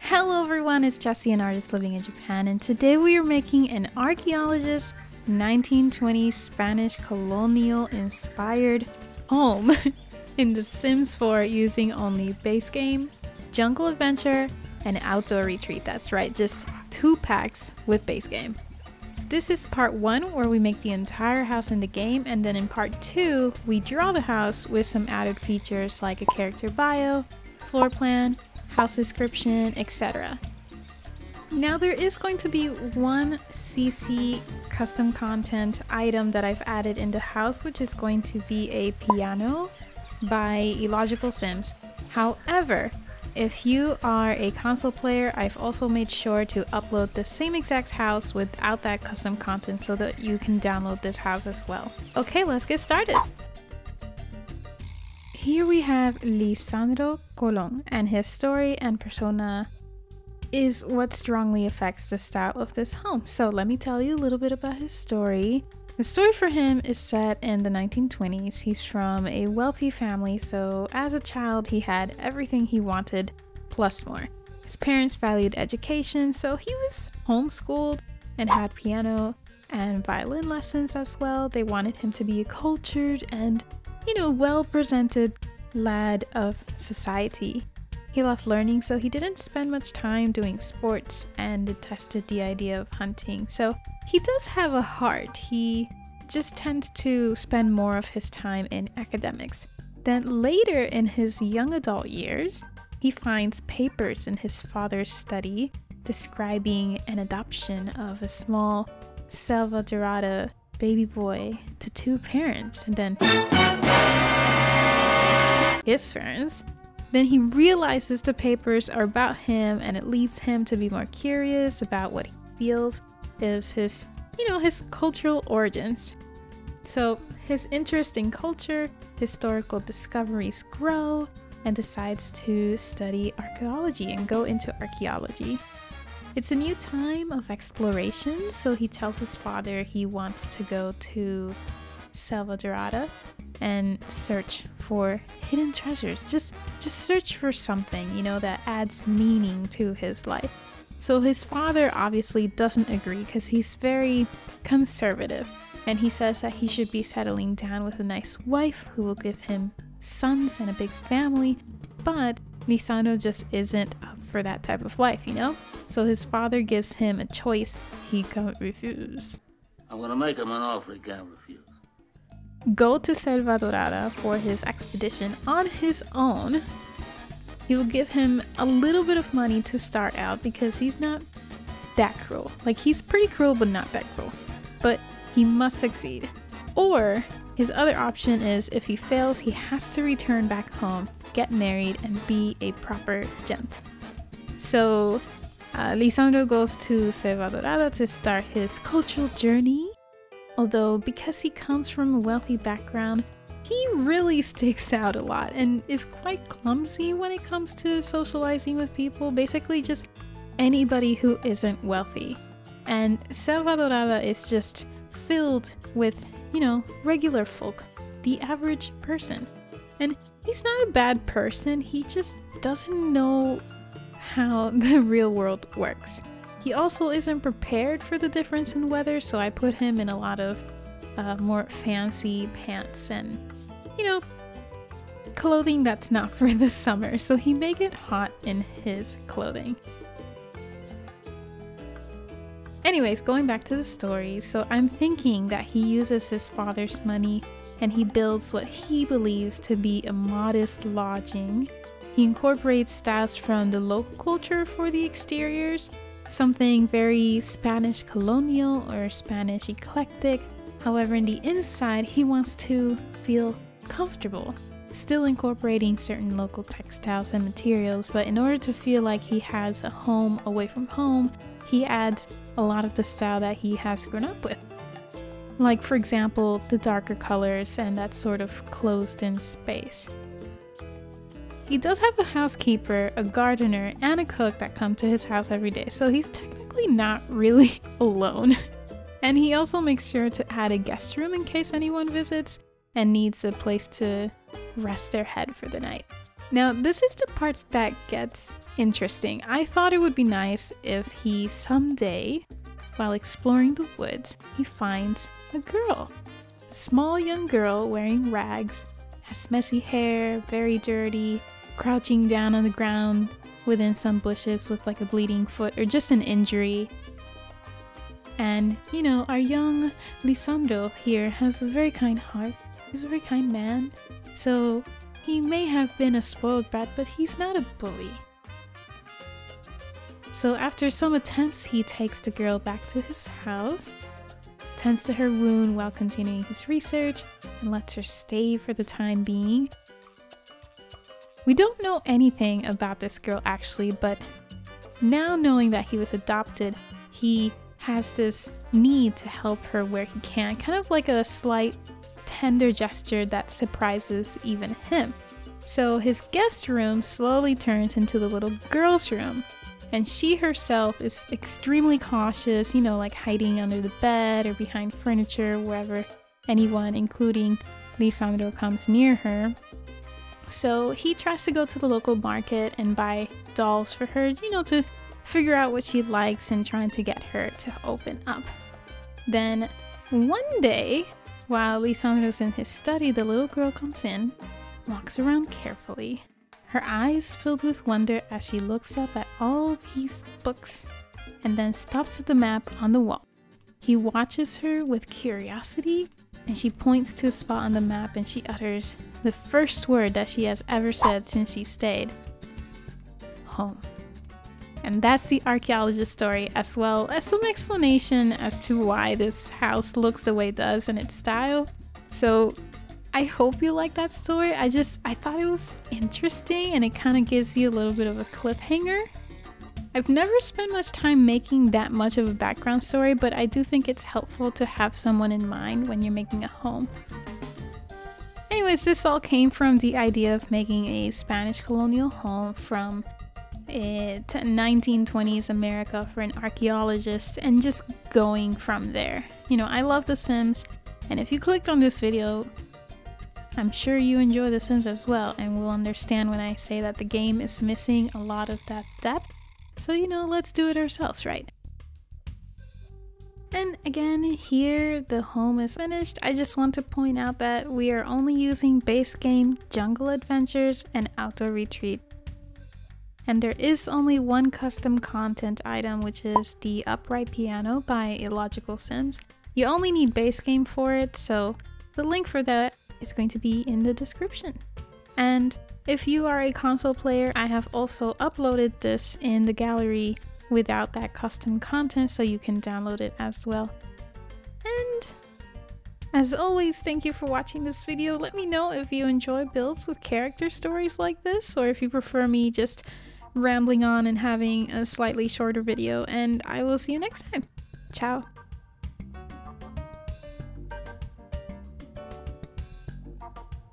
Hello everyone, it's Jesse, an artist living in Japan, and today we are making an archaeologist's 1920s Spanish colonial-inspired home in The Sims 4 using only base game, jungle adventure, and outdoor retreat. That's right, just 2 packs with base game. This is part 1 where we make the entire house in the game, and then in part 2 we draw the house with some added features like a character bio, floor plan, house description, etc. Now there is going to be one CC custom content item that I've added in the house, which is going to be a piano by Illogical Sims. However, if you are a console player, I've also made sure to upload the same exact house without that custom content so that you can download this house as well. Okay, let's get started. Here we have Lisandro Colón, and his story and persona is what strongly affects the style of this home. So let me tell you a little bit about his story. The story for him is set in the 1920s. He's from a wealthy family, so as a child he had everything he wanted, plus more. His parents valued education, so he was homeschooled and had piano and violin lessons as well. They wanted him to be a cultured and, you know, well-presented lad of society. He loved learning, so he didn't spend much time doing sports and detested the idea of hunting. So he does have a heart, he just tends to spend more of his time in academics. Then later in his young adult years, he finds papers in his father's study describing an adoption of a small Selva Dorada baby boy to 2 parents, and then his parents. Then he realizes the papers are about him, and it leads him to be more curious about what he feels is his, you know, his cultural origins. So his interest in culture, historical discoveries grow, and decides to study archaeology and go into archaeology. It's a new time of exploration, so he tells his father he wants to go to Selva Dorada and search for hidden treasures. Just search for something, you know, that adds meaning to his life. So his father obviously doesn't agree because he's very conservative, and he says that he should be settling down with a nice wife who will give him sons and a big family, but Lisandro just isn't up for that type of life, you know? So his father gives him a choice he can't refuse. I'm gonna make him an offer he can't refuse. Go to Selva Dorada for his expedition on his own. He will give him a little bit of money to start out because he's not that cruel. Like, he's pretty cruel, but not that cruel. But he must succeed. Or his other option is if he fails, he has to return back home, get married, and be a proper gent. So Lisandro goes to Selva Dorada to start his cultural journey. Although, because he comes from a wealthy background, he really sticks out a lot and is quite clumsy when it comes to socializing with people, basically just anybody who isn't wealthy. And Selva Dorada is just filled with, you know, regular folk, the average person. And he's not a bad person, he just doesn't know how the real world works. He also isn't prepared for the difference in weather, so I put him in a lot of more fancy pants and, you know, clothing that's not for the summer, so he may get hot in his clothing. Anyways, going back to the story, so I'm thinking that he uses his father's money and he builds what he believes to be a modest lodging. He incorporates styles from the local culture for the exteriors, something very Spanish colonial or Spanish eclectic. However, in the inside, he wants to feel comfortable, still incorporating certain local textiles and materials, but in order to feel like he has a home away from home, he adds a lot of the style that he has grown up with. Like, for example, the darker colors and that sort of closed-in space. He does have a housekeeper, a gardener, and a cook that come to his house every day, so he's technically not really alone. And he also makes sure to add a guest room in case anyone visits, and needs a place to rest their head for the night. Now, this is the part that gets interesting. I thought it would be nice if he someday, while exploring the woods, he finds a girl. A small young girl wearing rags, has messy hair, very dirty, crouching down on the ground within some bushes with like a bleeding foot or just an injury. And, you know, our young Lisandro here has a very kind heart. He's a very kind man. So he may have been a spoiled brat, but he's not a bully. So after some attempts, he takes the girl back to his house, tends to her wound while continuing his research, and lets her stay for the time being. We don't know anything about this girl actually, but now knowing that he was adopted, he has this need to help her where he can, kind of like a slight tender gesture that surprises even him. So his guest room slowly turns into the little girl's room, and she herself is extremely cautious, you know, like hiding under the bed or behind furniture, wherever anyone, including Lisandro, comes near her. So he tries to go to the local market and buy dolls for her, you know, to figure out what she likes and trying to get her to open up. Then one day, while Lisandro's in his study, the little girl comes in, walks around carefully, her eyes filled with wonder as she looks up at all these books, and then stops at the map on the wall. He watches her with curiosity, and she points to a spot on the map and she utters the first word that she has ever said since she stayed. Home. And that's the archaeologist's story, as well as some explanation as to why this house looks the way it does and its style. So I hope you like that story. I thought it was interesting, and it kind of gives you a little bit of a cliffhanger. I've never spent much time making that much of a background story, but I do think it's helpful to have someone in mind when you're making a home. Anyways, this all came from the idea of making a Spanish colonial home from 1920s America for an archaeologist, and just going from there. You know, I love The Sims, and if you clicked on this video, I'm sure you enjoy The Sims as well, and will understand when I say that the game is missing a lot of that depth. So, you know, let's do it ourselves, right? And again, here the home is finished. I just want to point out that we are only using base game, jungle adventures, and outdoor retreat. And there is only one custom content item, which is the Upright Piano by Illogical Sims. You only need base game for it, so the link for that is going to be in the description. And if you are a console player, I have also uploaded this in the gallery without that custom content, so you can download it as well. And as always, thank you for watching this video. Let me know if you enjoy builds with character stories like this, or if you prefer me just rambling on and having a slightly shorter video, and I will see you next time. Ciao.